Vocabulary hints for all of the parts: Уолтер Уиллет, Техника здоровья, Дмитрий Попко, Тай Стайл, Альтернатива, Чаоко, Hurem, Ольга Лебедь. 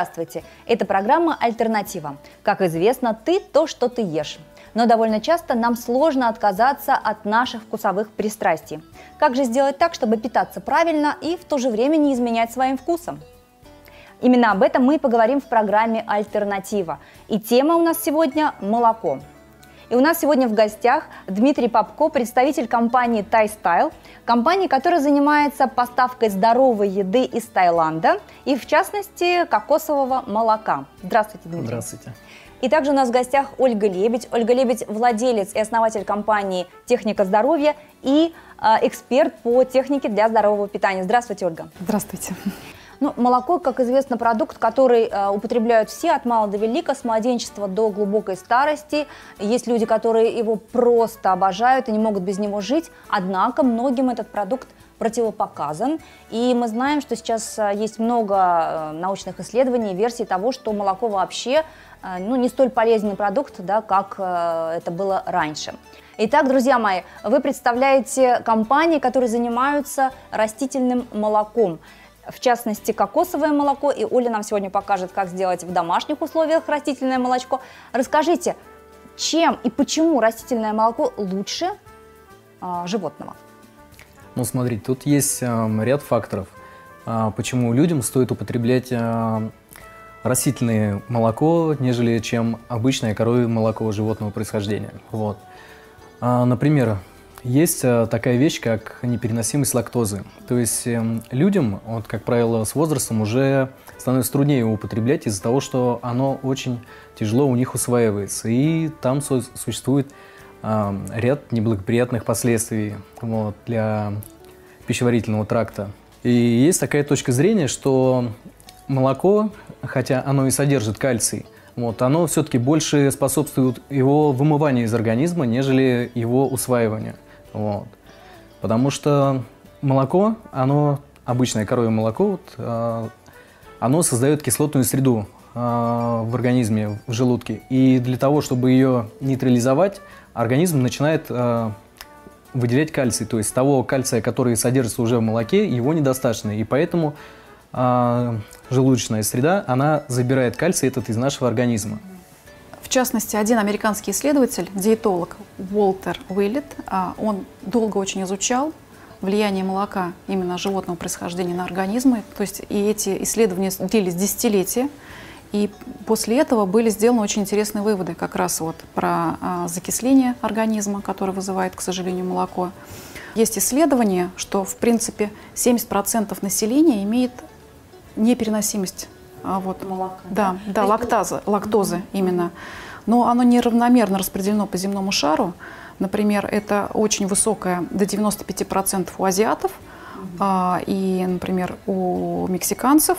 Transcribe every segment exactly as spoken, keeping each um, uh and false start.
Здравствуйте! Это программа «Альтернатива». Как известно, ты то, что ты ешь. Но довольно часто нам сложно отказаться от наших вкусовых пристрастий. Как же сделать так, чтобы питаться правильно и в то же время не изменять своим вкусом? Именно об этом мы и поговорим в программе «Альтернатива». И тема у нас сегодня – молоко. И у нас сегодня в гостях Дмитрий Попко, представитель компании «Тай Стайл», компании, которая занимается поставкой здоровой еды из Таиланда и, в частности, кокосового молока. Здравствуйте, Дмитрий. Здравствуйте. И также у нас в гостях Ольга Лебедь. Ольга Лебедь – владелец и основатель компании «Техника здоровья» и эксперт по технике для здорового питания. Здравствуйте, Ольга. Здравствуйте. Ну, молоко, как известно, продукт, который э, употребляют все от мала до велика, с младенчества до глубокой старости. Есть люди, которые его просто обожают и не могут без него жить. Однако многим этот продукт противопоказан. И мы знаем, что сейчас есть много научных исследований, версий того, что молоко вообще э, ну, не столь полезный продукт, да, как э, это было раньше. Итак, друзья мои, вы представляете компании, которые занимаются растительным молоком. В частности, кокосовое молоко. И Оля нам сегодня покажет, как сделать в домашних условиях растительное молочко. Расскажите, чем и почему растительное молоко лучше а, животного? Ну, смотрите, тут есть э, ряд факторов, э, почему людям стоит употреблять э, растительное молоко, нежели чем обычное коровье молоко животного происхождения. Вот. Э, например, есть такая вещь, как непереносимость лактозы. То есть людям, вот, как правило, с возрастом уже становится труднее его употреблять из-за того, что оно очень тяжело у них усваивается. И там существует э, ряд неблагоприятных последствий вот, для пищеварительного тракта. И есть такая точка зрения, что молоко, хотя оно и содержит кальций, вот, оно все-таки больше способствует его вымыванию из организма, нежели его усваиванию. Вот. Потому что молоко, оно, обычное коровье молоко, вот, оно создает кислотную среду в организме, в желудке. И для того, чтобы ее нейтрализовать, организм начинает выделять кальций. То есть того кальция, который содержится уже в молоке, его недостаточно. И поэтому желудочная среда, она забирает кальций этот из нашего организма. В частности, один американский исследователь, диетолог Уолтер Уиллет, он долго очень изучал влияние молока именно животного происхождения на организмы. То есть и эти исследования длились десятилетия. И после этого были сделаны очень интересные выводы как раз вот про закисление организма, которое вызывает, к сожалению, молоко. Есть исследования, что в принципе семьдесят процентов населения имеет непереносимость. А вот, молока, да, да, да, лактаза, лактозы mm-hmm. именно. Но оно неравномерно распределено по земному шару. Например, это очень высокое, до девяноста пяти процентов у азиатов mm-hmm. а, и, например, у мексиканцев.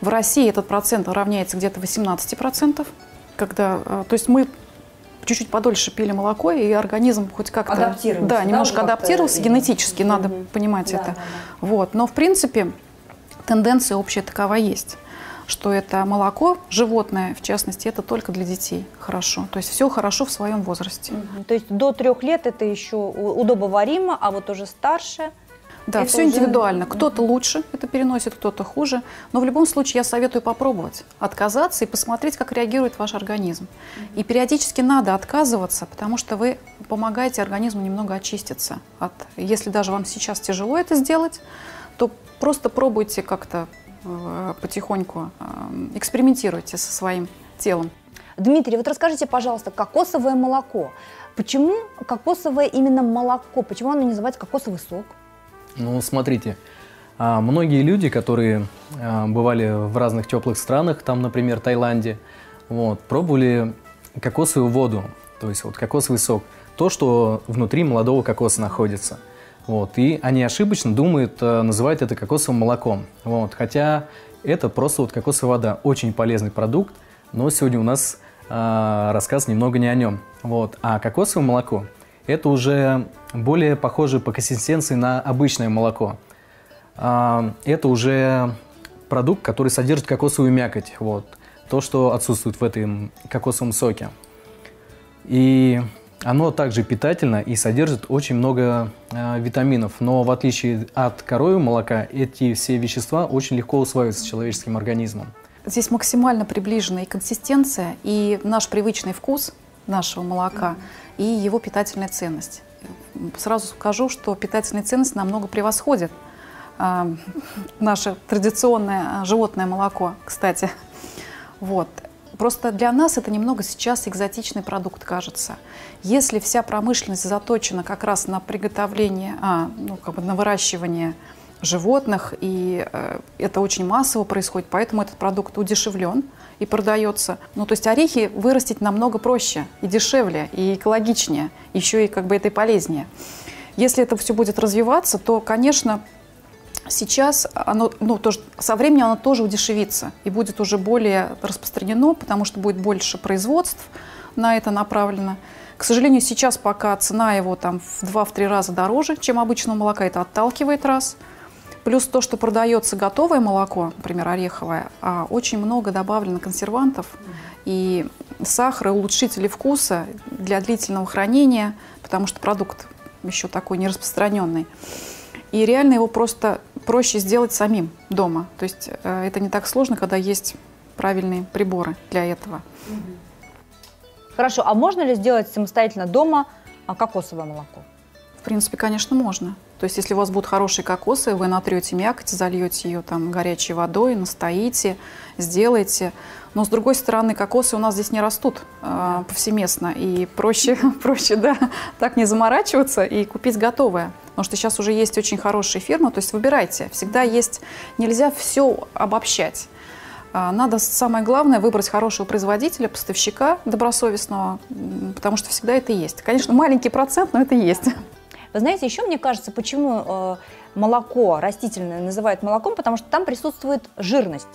В России этот процент равняется где-то восемнадцати процентам. Когда, а, то есть мы чуть-чуть подольше пили молоко, и организм хоть как-то... Адаптировался. Да, да немножко адаптировался генетически, mm-hmm. надо понимать да, это. Да, да. Вот. Но, в принципе, тенденция общая такова есть. Что это молоко, животное, в частности, это только для детей хорошо. То есть все хорошо в своем возрасте. Угу. То есть до трех лет это еще удобоваримо, а вот уже старше... Да, все уже... индивидуально. Кто-то угу. лучше это переносит, кто-то хуже. Но в любом случае я советую попробовать отказаться и посмотреть, как реагирует ваш организм. Угу. И периодически надо отказываться, потому что вы помогаете организму немного очиститься. От... Если даже вам сейчас тяжело это сделать, то просто пробуйте как-то... потихоньку экспериментируйте со своим телом. Дмитрий, вот расскажите, пожалуйста, кокосовое молоко. Почему кокосовое именно молоко? Почему оно называется кокосовый сок? Ну, смотрите, многие люди, которые бывали в разных теплых странах, там, например, Таиланде, вот, пробовали кокосовую воду, то есть вот кокосовый сок, то, что внутри молодого кокоса находится. Вот, и они ошибочно думают, называют это кокосовым молоком. Вот, хотя это просто вот кокосовая вода. Очень полезный продукт, но сегодня у нас э, рассказ немного не о нем. Вот, а кокосовое молоко – это уже более похоже по консистенции на обычное молоко. Э, это уже продукт, который содержит кокосовую мякоть. Вот, то, что отсутствует в этом кокосовом соке. И... Оно также питательно и содержит очень много э, витаминов, но в отличие от коровьего молока, эти все вещества очень легко усваиваются человеческим организмом. Здесь максимально приближена и консистенция, и наш привычный вкус нашего молока, и его питательная ценность. Сразу скажу, что питательная ценность намного превосходит э, наше традиционное животное молоко, кстати. Вот. Просто для нас это немного сейчас экзотичный продукт, кажется. Если вся промышленность заточена как раз на приготовление, а, ну, как бы на выращивание животных, и э, это очень массово происходит, поэтому этот продукт удешевлен и продается. Ну, то есть орехи вырастить намного проще, и дешевле, и экологичнее, еще и как бы это и полезнее. Если это все будет развиваться, то, конечно, сейчас оно, ну, тоже, со временем оно тоже удешевится и будет уже более распространено, потому что будет больше производств на это направлено. К сожалению, сейчас пока цена его там в два-три раза дороже, чем обычного молока, это отталкивает раз. Плюс то, что продается готовое молоко, например, ореховое, а очень много добавлено консервантов и сахара, улучшителей вкуса для длительного хранения, потому что продукт еще такой не распространенный. И реально его просто проще сделать самим дома. То есть это не так сложно, когда есть правильные приборы для этого. Хорошо, а можно ли сделать самостоятельно дома кокосовое молоко? В принципе, конечно, можно. То есть, если у вас будут хорошие кокосы, вы натрете мякоть, зальете ее там горячей водой, настоите, сделаете. Но, с другой стороны, кокосы у нас здесь не растут э, повсеместно. И проще, проще, да, так не заморачиваться и купить готовое. Потому что сейчас уже есть очень хорошие фирмы. То есть, выбирайте. Всегда есть, нельзя все обобщать. Надо, самое главное, выбрать хорошего производителя, поставщика добросовестного, потому что всегда это есть. Конечно, маленький процент, но это есть. Вы знаете, еще мне кажется, почему молоко растительное называют молоком, потому что там присутствует жирность.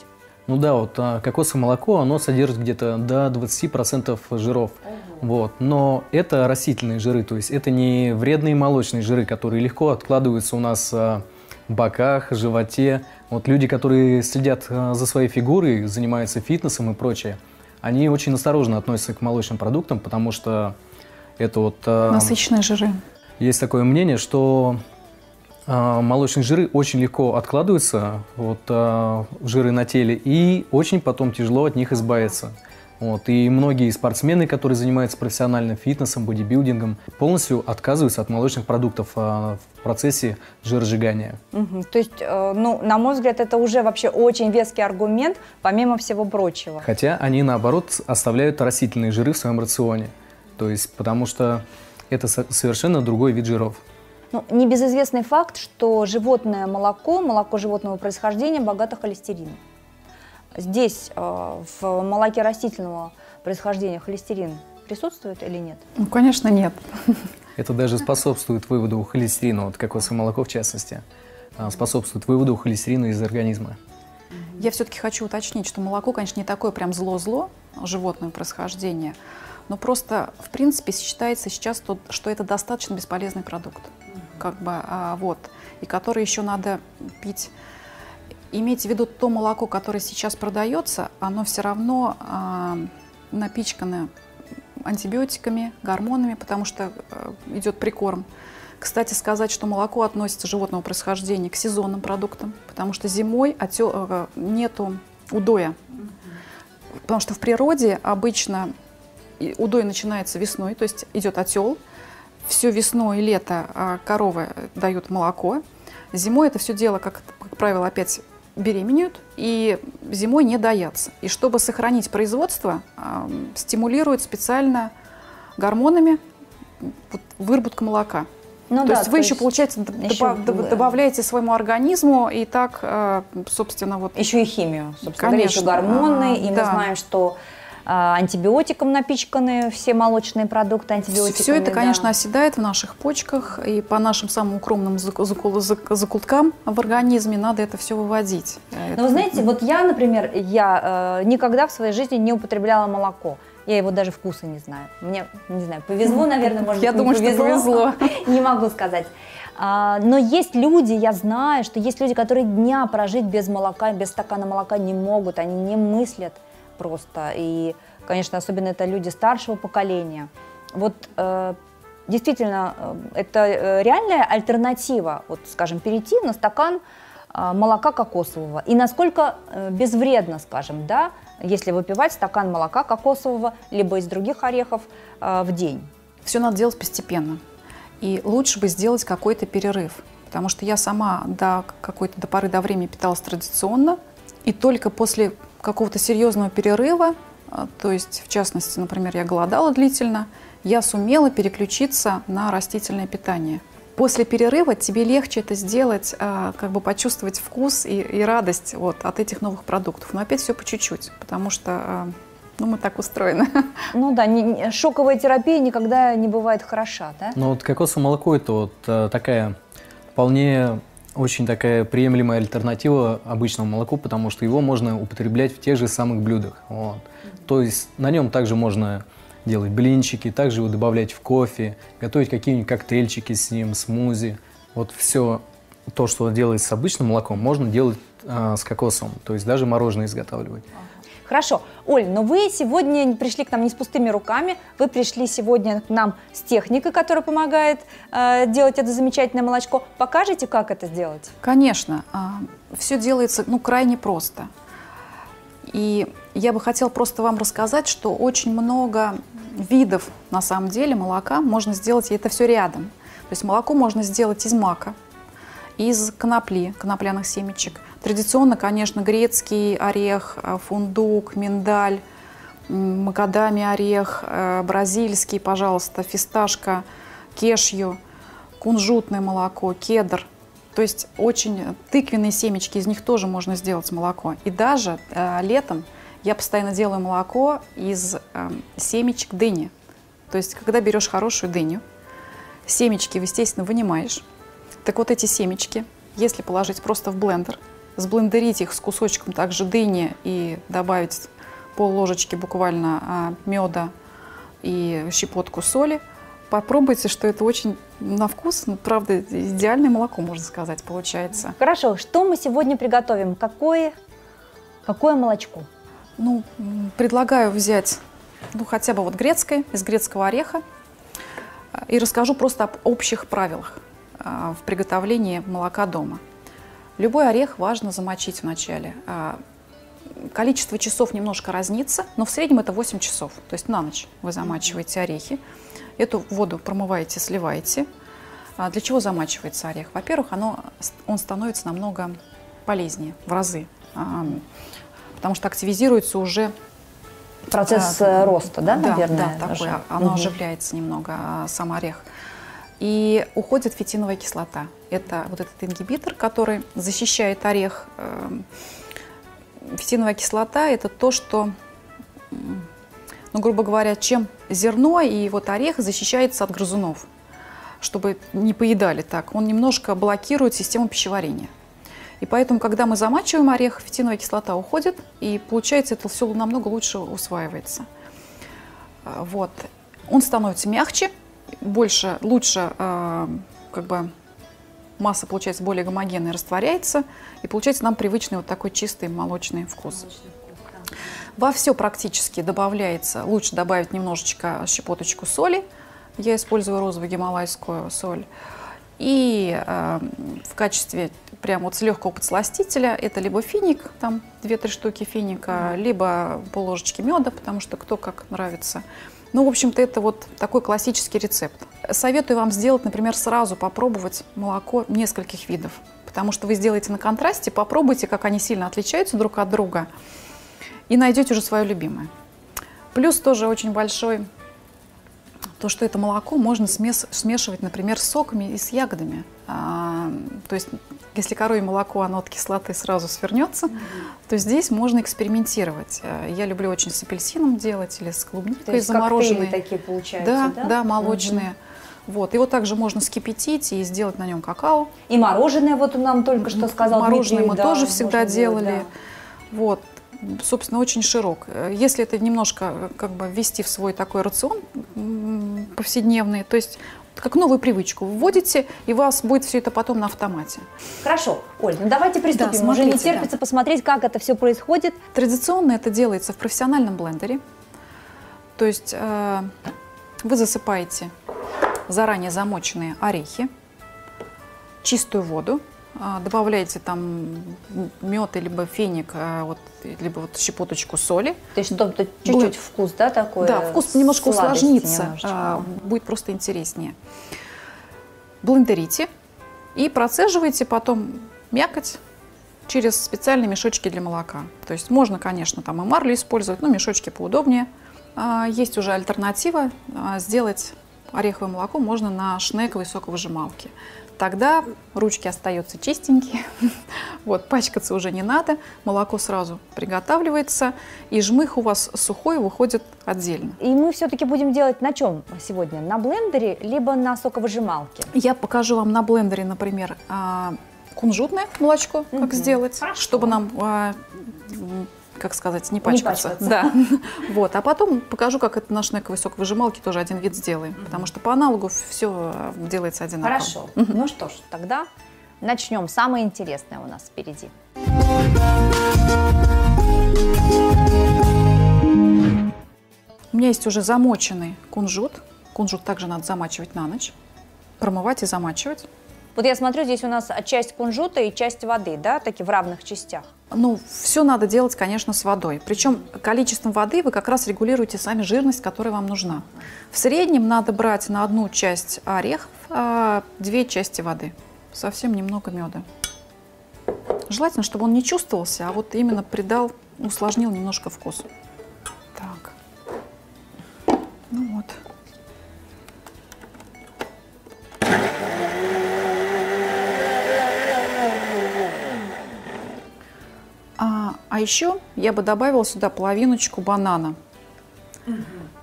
Ну да, вот кокосовое молоко, оно содержит где-то до двадцати процентов жиров. Угу. Вот. Но это растительные жиры, то есть это не вредные молочные жиры, которые легко откладываются у нас в боках, животе. Вот люди, которые следят за своей фигурой, занимаются фитнесом и прочее, они очень осторожно относятся к молочным продуктам, потому что это вот... Насыщенные жиры. Есть такое мнение, что э, молочные жиры очень легко откладываются, вот, э, жиры на теле, и очень потом тяжело от них избавиться. Вот, и многие спортсмены, которые занимаются профессиональным фитнесом, бодибилдингом, полностью отказываются от молочных продуктов э, в процессе жиросжигания. Угу. То есть, э, ну, на мой взгляд, это уже вообще очень веский аргумент, помимо всего прочего. Хотя они, наоборот, оставляют растительные жиры в своем рационе. То есть, потому что... Это совершенно другой вид жиров. Ну, небезызвестный факт, что животное молоко, молоко животного происхождения богато холестерином. Здесь э, в молоке растительного происхождения холестерин присутствует или нет? Ну, конечно, нет. Это даже способствует выводу холестерина, вот кокосовое молоко в частности, способствует выводу холестерина из организма. Я все-таки хочу уточнить, что молоко, конечно, не такое прям зло-зло животного происхождения, но просто, в принципе, считается сейчас, что это достаточно бесполезный продукт, как бы, а, вот, и который еще надо пить. Имейте в виду, то молоко, которое сейчас продается, оно все равно а, напичкано антибиотиками, гормонами, потому что а, идет прикорм. Кстати, сказать, что молоко относится животного происхождения к сезонным продуктам, потому что зимой отё... нету удоя, потому что в природе обычно... Удой начинается весной, то есть идет отел. Все весну и лето коровы дают молоко. Зимой это все дело, как, как правило, опять беременеют и зимой не доятся. И чтобы сохранить производство, стимулируют специально гормонами выработку молока. Ну, то да, есть то вы еще, получается, еще, добав, добавляете своему организму и так, собственно, вот... Еще и химию, собственно, конечно, говоря, еще гормоны, а, и мы да. знаем, что... антибиотиком напичканы все молочные продукты, антибиотиками. Все это, да. конечно, оседает в наших почках, и по нашим самым укромным закуткам в организме надо это все выводить. Но это... вы знаете, вот я, например, я э, никогда в своей жизни не употребляла молоко. Я его даже вкуса не знаю. Мне, не знаю, повезло, наверное, может быть, не повезло. Я думаю, что повезло. Не могу сказать. Но есть люди, я знаю, что есть люди, которые дня прожить без молока, без стакана молока не могут, они не мыслят. Просто. И, конечно, особенно это люди старшего поколения. Вот э, действительно, это реальная альтернатива, вот, скажем, перейти на стакан молока кокосового и насколько безвредно, скажем, да, если выпивать стакан молока кокосового либо из других орехов в день. Все надо делать постепенно. И лучше бы сделать какой-то перерыв, потому что я сама до какой-то до поры до времени питалась традиционно, и только после какого-то серьезного перерыва, то есть, в частности, например, я голодала длительно, я сумела переключиться на растительное питание. После перерыва тебе легче это сделать, как бы почувствовать вкус и, и радость вот, от этих новых продуктов. Но опять все по чуть-чуть, потому что ну, мы так устроены. Ну да, не, шоковая терапия никогда не бывает хороша, да? Ну вот кокосовое молоко – это вот такая вполне очень такая приемлемая альтернатива обычному молоку, потому что его можно употреблять в тех же самых блюдах. Вот. То есть на нем также можно делать блинчики, также его добавлять в кофе, готовить какие-нибудь коктейльчики с ним, смузи. Вот все то, что делается с обычным молоком, можно делать а, с кокосом, то есть даже мороженое изготавливать. Хорошо. Оль, но вы сегодня пришли к нам не с пустыми руками, вы пришли сегодня к нам с техникой, которая помогает э, делать это замечательное молочко. Покажите, как это сделать? Конечно. Все делается ну, крайне просто. И я бы хотела просто вам рассказать, что очень много видов, на самом деле, молока можно сделать, и это все рядом. То есть молоко можно сделать из мака, из конопли, конопляных семечек. Традиционно, конечно, грецкий орех, фундук, миндаль, макадами орех, бразильский, пожалуйста, фисташка, кешью, кунжутное молоко, кедр. То есть очень тыквенные семечки, из них тоже можно сделать молоко. И даже э, летом я постоянно делаю молоко из э, семечек дыни. То есть когда берешь хорошую дыню, семечки, естественно, вынимаешь. Так вот эти семечки, если положить просто в блендер, сблендерить их с кусочком также дыни и добавить пол-ложечки буквально э, меда и щепотку соли, попробуйте, что это очень на вкус, правда, идеальное молоко, можно сказать, получается. Хорошо, что мы сегодня приготовим? Какое, какое молочко? Ну, предлагаю взять, ну, хотя бы вот грецкое, из грецкого ореха. И расскажу просто об общих правилах в приготовлении молока дома. Любой орех важно замочить вначале. Количество часов немножко разнится, но в среднем это восемь часов. То есть на ночь вы замачиваете орехи. Эту воду промываете, сливаете. А для чего замачивается орех? Во-первых, оно, он становится намного полезнее в разы, а, потому что активизируется уже процесс а, роста, да, да, наверное? Да, такой, оно угу. оживляется немного, а, сам орех. И уходит фитиновая кислота. Это вот этот ингибитор, который защищает орех. Фитиновая кислота – это то, что... Ну, грубо говоря, чем зерно и вот орех защищается от грызунов, чтобы не поедали так. Он немножко блокирует систему пищеварения. И поэтому, когда мы замачиваем орех, фитиновая кислота уходит, и получается, это все намного лучше усваивается. Вот. Он становится мягче, больше, лучше, как бы масса получается более гомогенная, растворяется, и получается нам привычный вот такой чистый молочный вкус. Во все практически добавляется, лучше добавить немножечко щепоточку соли. Я использую розовую гималайскую соль. И э, в качестве прям вот с легкого подсластителя это либо финик, там две-три штуки финика, либо пол-ложечки меда, потому что кто как нравится. Ну, в общем-то, это вот такой классический рецепт. Советую вам сделать, например, сразу попробовать молоко нескольких видов, потому что вы сделаете на контрасте, попробуйте, как они сильно отличаются друг от друга. И найдете уже свое любимое. Плюс тоже очень большой, то, что это молоко можно смес, смешивать, например, с соками и с ягодами. А, то есть, если коровье молоко, оно от кислоты сразу свернется, mm-hmm. то здесь можно экспериментировать. Я люблю очень с апельсином делать или с клубникой, то есть замороженные. Коктейли такие получаются, да? Да, да, молочные. Mm-hmm. Вот. Его также можно скипятить и сделать на нем какао. И мороженое, вот он нам только что сказал. Мороженое Дмитрий, мы да, тоже всегда делали. Делать, да. Вот. Собственно, очень широк. Если это немножко как бы ввести в свой такой рацион повседневный, то есть как новую привычку вводите, и у вас будет все это потом на автомате. Хорошо. Оль, ну давайте приступим. Да, смотрите, уже не терпится да. посмотреть, как это все происходит. Традиционно это делается в профессиональном блендере. То есть э, вы засыпаете заранее замоченные орехи, чистую воду, Добавляете там мед, либо финик, вот, либо вот щепоточку соли. То есть чуть-чуть вкус, да, такой? Да, вкус немножко усложнится, немножечко. Будет просто интереснее. Блендерите и процеживаете потом мякоть через специальные мешочки для молока. То есть можно, конечно, там и марлю использовать, но мешочки поудобнее. Есть уже альтернатива сделать ореховое молоко можно на шнековой соковыжималке. Тогда ручки остаются чистенькие, вот, пачкаться уже не надо, молоко сразу приготавливается, и жмых у вас сухой выходит отдельно. И мы все-таки будем делать на чем сегодня? На блендере, либо на соковыжималке? Я покажу вам на блендере, например, кунжутное молочко, как угу. сделать, Хорошо. чтобы нам, как сказать, не пачкаться. Не пачкаться. Да. Вот. А потом покажу, как это на шнековой соковыжималке тоже один вид сделаем, mm-hmm. потому что по аналогу все делается одинаково. Хорошо. Mm-hmm. Ну что ж, тогда начнем. Самое интересное у нас впереди. У меня есть уже замоченный кунжут. Кунжут также надо замачивать на ночь, промывать и замачивать. Вот я смотрю, здесь у нас часть кунжута и часть воды, да, таки в равных частях. Ну, все надо делать, конечно, с водой. Причем количеством воды вы как раз регулируете сами жирность, которая вам нужна. В среднем надо брать на одну часть орехов а две части воды. Совсем немного меда. Желательно, чтобы он не чувствовался, а вот именно придал, усложнил немножко вкус. Так. Ну вот. А еще я бы добавила сюда половиночку банана. Угу.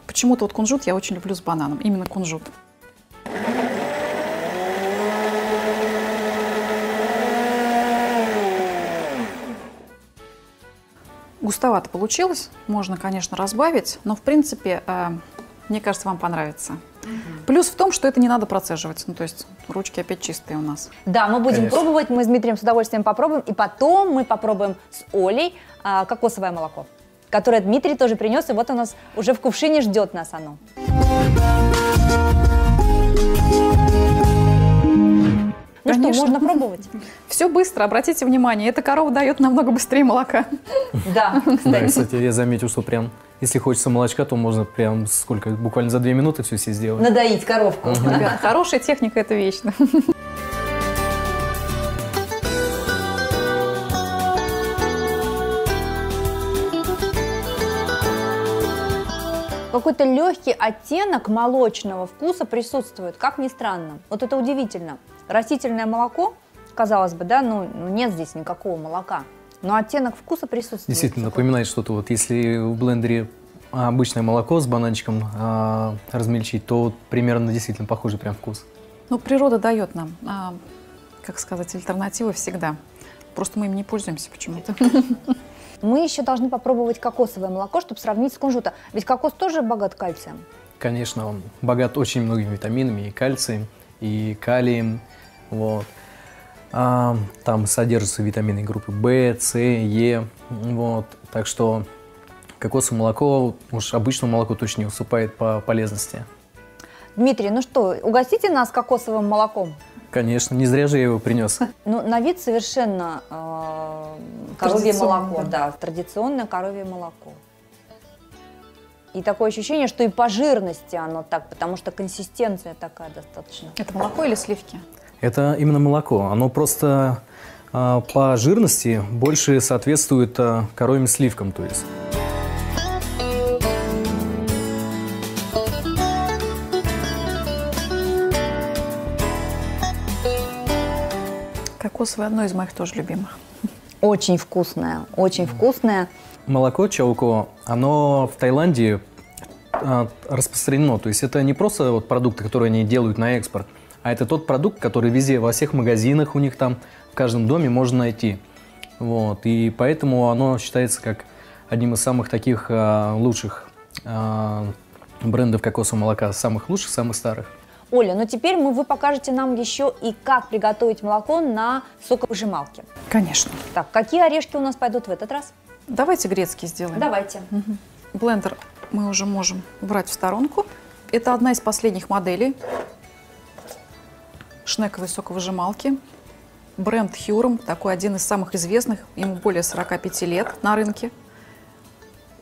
Почему-то вот кунжут я очень люблю с бананом, именно кунжут. Густовато получилось, можно, конечно, разбавить, но в принципе, мне кажется, вам понравится. Плюс в том, что это не надо процеживать, ну то есть ручки опять чистые у нас. Да, мы будем Конечно. пробовать, мы с Дмитрием с удовольствием попробуем, и потом мы попробуем с Олей а, кокосовое молоко, которое Дмитрий тоже принес, и вот у нас уже в кувшине ждет нас оно. Ну Конечно. что, можно пробовать? Все быстро, обратите внимание, эта корова дает намного быстрее молока. Да, кстати, я заметил, что прям... Если хочется молочка, то можно прям сколько, буквально за две минуты все себе сделать. Надоить коровку. Угу. Ребят, хорошая техника – это вечно. Какой-то легкий оттенок молочного вкуса присутствует, как ни странно. Вот это удивительно. Растительное молоко, казалось бы, да, ну нет здесь никакого молока. Но оттенок вкуса присутствует. Действительно, напоминает что-то. Вот если в блендере обычное молоко с бананчиком а, размельчить, то вот примерно действительно похожий прям вкус. Ну, природа дает нам, а, как сказать, альтернативы всегда. Просто мы им не пользуемся почему-то. Мы еще должны попробовать кокосовое молоко, чтобы сравнить с кунжутом. Ведь кокос тоже богат кальцием. Конечно, он богат очень многими витаминами, и кальцием, и калием. Вот. А, там содержатся витамины группы В, С, Е, вот, так что кокосовое молоко уж обычному молоку точно не уступает по полезности. Дмитрий, ну что, угостите нас кокосовым молоком? Конечно, не зря же я его принес. Ну, на вид совершенно э, коровье молоко, да, традиционное коровье молоко. И такое ощущение, что и по жирности оно так, потому что консистенция такая достаточно. Это молоко или сливки? Это именно молоко. Оно просто э, по жирности больше соответствует э, коровьим сливкам, то есть. Кокосовое одно из моих тоже любимых. Очень вкусное, очень вкусное. Молоко Чаоко, оно в Таиланде э, распространено. То есть это не просто вот продукты, которые они делают на экспорт. А это тот продукт, который везде, во всех магазинах у них там, в каждом доме можно найти. Вот. И поэтому оно считается как одним из самых таких а, лучших а, брендов кокосового молока. Самых лучших, самых старых. Оля, ну теперь мы, вы покажете нам еще и как приготовить молоко на соковыжималке. Конечно. Так, какие орешки у нас пойдут в этот раз? Давайте грецкие сделаем. Давайте. Угу. Блендер мы уже можем брать в сторонку. Это одна из последних моделей шнековой соковыжималки. Бренд Hurem, такой один из самых известных, ему более сорока пяти лет на рынке.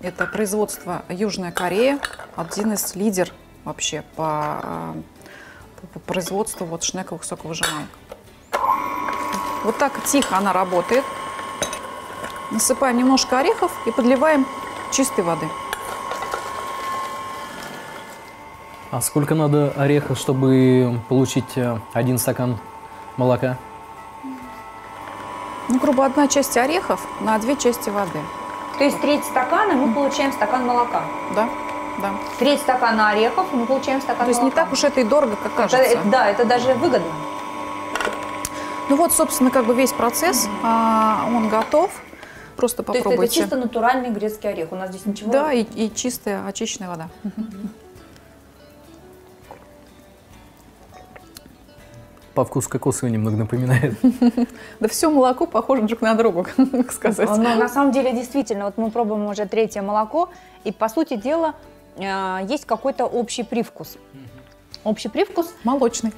Это производство Южная Корея, один из лидеров вообще по, по производству вот шнековых соковыжимаек. Вот так тихо она работает. Насыпаем немножко орехов и подливаем чистой воды. А сколько надо орехов, чтобы получить один стакан молока? Ну, грубо, одна часть орехов на две части воды. То есть треть стакана мы получаем стакан молока? Да, да. Треть стакана орехов мы получаем стакан молока. То есть молока. Не так уж это и дорого, как кажется. Это, это, да, это даже выгодно. Ну вот, собственно, как бы весь процесс, а, он готов. Просто попробуйте. То есть это чисто натуральный грецкий орех, у нас здесь ничего? Да, и, и чистая, очищенная вода. По вкусу кокосовый немного напоминает. Да все молоко похоже друг на друга, как сказать. Но на самом деле, действительно, вот мы пробуем уже третье молоко, и, по сути дела, есть какой-то общий привкус. Общий привкус? Молочный.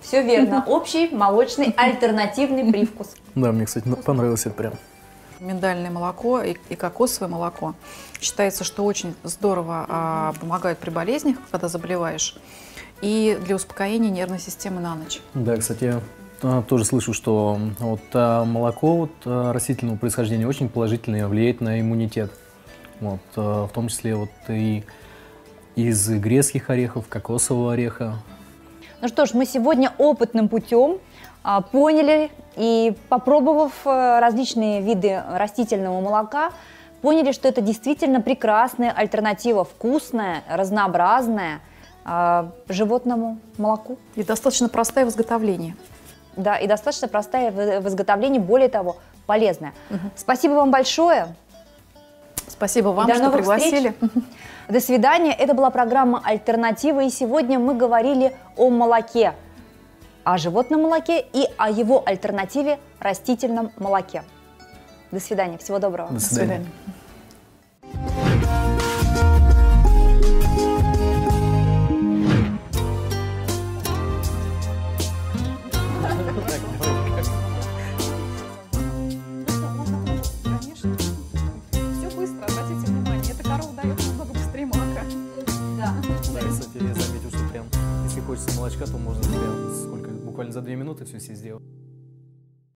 Все верно. Общий, молочный, альтернативный привкус. Да, мне, кстати, понравилось это прям. Миндальное молоко и, и кокосовое молоко. Считается, что очень здорово а, помогают при болезнях, когда заболеваешь, и для успокоения нервной системы на ночь. Да, кстати, я а, тоже слышу, что вот, а, молоко вот, а, растительного происхождения очень положительно влияет на иммунитет. Вот, а, в том числе вот, и из грецких орехов, кокосового ореха. Ну что ж, мы сегодня опытным путем а, поняли и, попробовав а, различные виды растительного молока, поняли, что это действительно прекрасная альтернатива, вкусная, разнообразная а, животному молоку. И достаточно простая в изготовлении. Да, и достаточно простая в, в изготовлении, более того, полезная. Угу. Спасибо вам большое. Спасибо вам, до что пригласили. Встреч. До свидания. Это была программа «Альтернатива», и сегодня мы говорили о молоке, о животном молоке и о его альтернативе – растительном молоке. До свидания. Всего доброго. До свидания. До свидания. Если хочется молочка, то можно прям сколько, буквально за две минуты все все сделать.